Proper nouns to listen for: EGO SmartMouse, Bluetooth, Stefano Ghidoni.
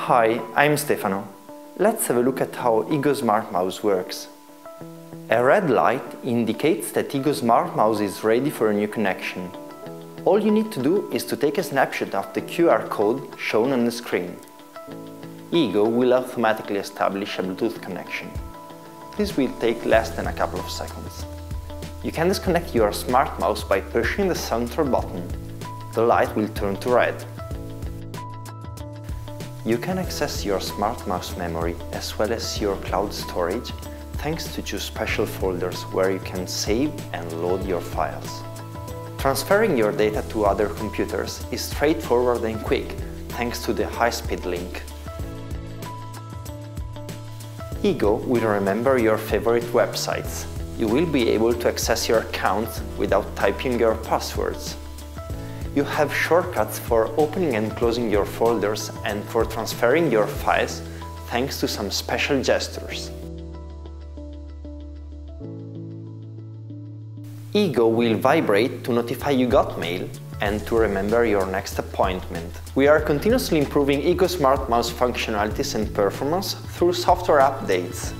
Hi, I'm Stefano. Let's have a look at how EGO SmartMouse works. A red light indicates that EGO SmartMouse is ready for a new connection. All you need to do is to take a snapshot of the QR code shown on the screen. EGO will automatically establish a Bluetooth connection. This will take less than a couple of seconds. You can disconnect your smart mouse by pushing the center button. The light will turn to red. You can access your smart mouse memory as well as your cloud storage thanks to two special folders where you can save and load your files. Transferring your data to other computers is straightforward and quick thanks to the high-speed link. EGO will remember your favorite websites. You will be able to access your account without typing your passwords. You have shortcuts for opening and closing your folders and for transferring your files thanks to some special gestures. EGO will vibrate to notify you got mail and to remember your next appointment. We are continuously improving EGO SmartMouse functionalities and performance through software updates.